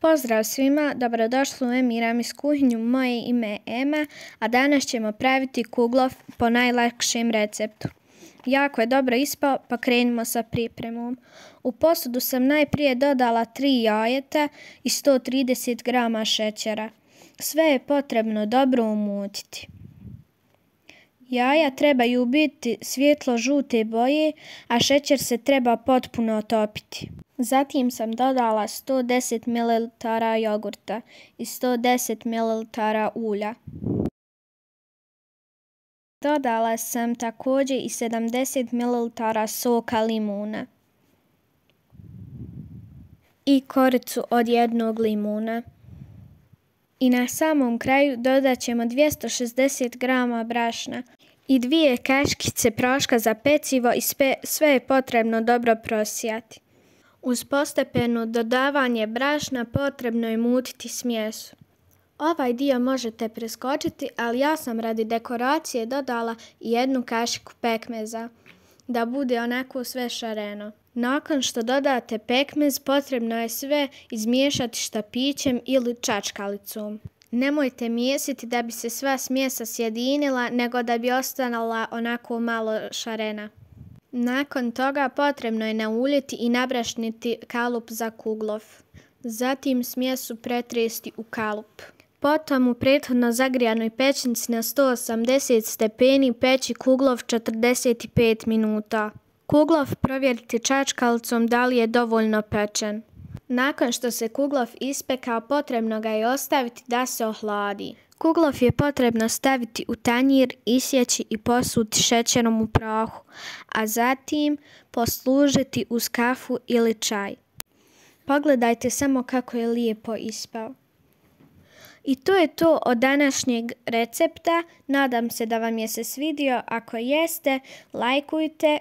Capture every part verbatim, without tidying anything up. Pozdrav svima, dobrodošli u Emiramis kuhinju, moje ime je Ema, a danas ćemo praviti kuglov po najlakšem receptu. Jako je dobro ispao, pa krenimo sa pripremom. U posudu sam najprije dodala tri jajeta i sto trideset grama šećera. Sve je potrebno dobro umutiti. Jaja trebaju biti svjetlo-žute boje, a šećer se treba potpuno otopiti. Zatim sam dodala sto deset mililitara jogurta i sto deset mililitara ulja. Dodala sam također i sedamdeset mililitara soka limuna i koricu od jednog limuna. I na samom kraju dodat ćemo dvjesto šezdeset grama brašna i dvije kaškice proška za pecivo i sve je potrebno dobro prosijati. Uz postepeno dodavanje brašna potrebno je mutiti smjesu. Ovaj dio možete preskočiti, ali ja sam radi dekoracije dodala jednu kašiku pekmeza, da bude onako sve šareno. Nakon što dodate pekmez, potrebno je sve izmiješati štapićem ili čačkalicom. Nemojte mijesiti da bi se sva smjesa sjedinila, nego da bi ostala onako malo šarena. Nakon toga potrebno je nauljiti i nabrašniti kalup za kuglov. Zatim smjesu pretresti u kalup. Potom u prethodno zagrijanoj pećnici na sto osamdeset stepeni peći kuglov četrdeset pet minuta. Kuglov provjerite čačkalicom da li je dovoljno pečen. Nakon što se kuglov ispekao, potrebno ga je ostaviti da se ohladi. Kuglov je potrebno staviti u tanjir, isjeći i posuti šećerom u prahu, a zatim poslužiti uz kafu ili čaj. Pogledajte samo kako je lijepo ispao. I to je to od današnjeg recepta. Nadam se da vam je se svidio. Ako jeste, lajkujte,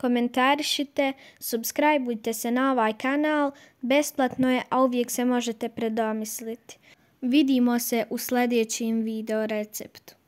komentarišite, subscribeujte se na ovaj kanal. Besplatno je, a uvijek se možete predomisliti. Vidimo se u sljedećem video receptu.